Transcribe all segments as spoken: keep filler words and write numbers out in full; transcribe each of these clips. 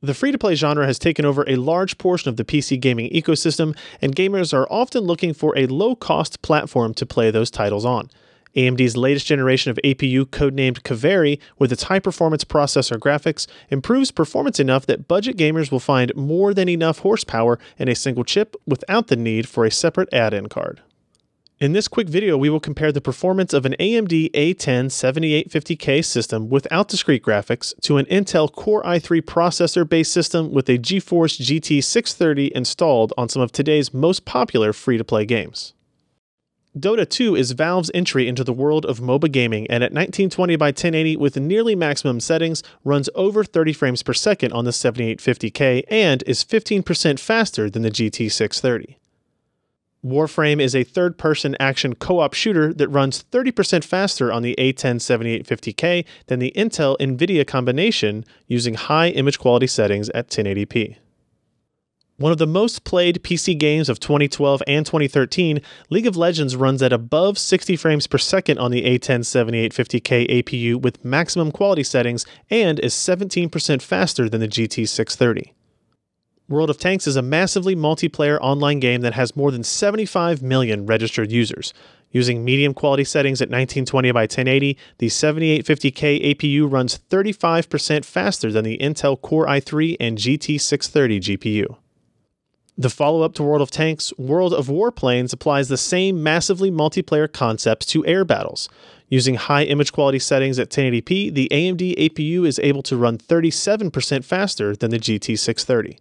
The free-to-play genre has taken over a large portion of the P C gaming ecosystem, and gamers are often looking for a low-cost platform to play those titles on. A M D's latest generation of A P U, codenamed Kaveri, with its high-performance processor graphics, improves performance enough that budget gamers will find more than enough horsepower in a single chip without the need for a separate add-in card. In this quick video, we will compare the performance of an A M D A ten seventy-eight fifty K system without discrete graphics to an Intel Core i three processor-based system with a GeForce G T six thirty installed on some of today's most popular free-to-play games. Dota two is Valve's entry into the world of MOBA gaming, and at nineteen twenty by ten eighty with nearly maximum settings, runs over thirty frames per second on the seventy-eight fifty K and is fifteen percent faster than the G T six thirty. Warframe is a third-person action co-op shooter that runs thirty percent faster on the A ten seventy-eight fifty K than the Intel NVIDIA combination using high image quality settings at ten eighty p. One of the most played P C games of twenty twelve and twenty thirteen, League of Legends runs at above sixty frames per second on the A ten seventy-eight fifty K A P U with maximum quality settings and is seventeen percent faster than the G T six thirty. World of Tanks is a massively multiplayer online game that has more than seventy-five million registered users. Using medium quality settings at nineteen twenty by ten eighty, the seventy-eight fifty K A P U runs thirty-five percent faster than the Intel Core i three and G T six thirty G P U. The follow-up to World of Tanks, World of Warplanes, applies the same massively multiplayer concepts to air battles. Using high image quality settings at ten eighty p, the A M D A P U is able to run thirty-seven percent faster than the G T six thirty.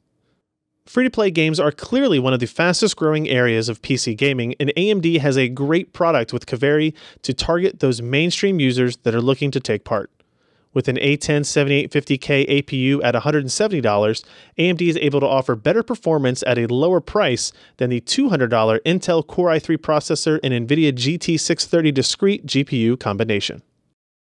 Free-to-play games are clearly one of the fastest-growing areas of P C gaming, and A M D has a great product with Kaveri to target those mainstream users that are looking to take part. With an A ten seventy-eight fifty K A P U at one hundred seventy dollars, A M D is able to offer better performance at a lower price than the two hundred dollar Intel Core i three processor and NVIDIA G T six thirty discrete G P U combination.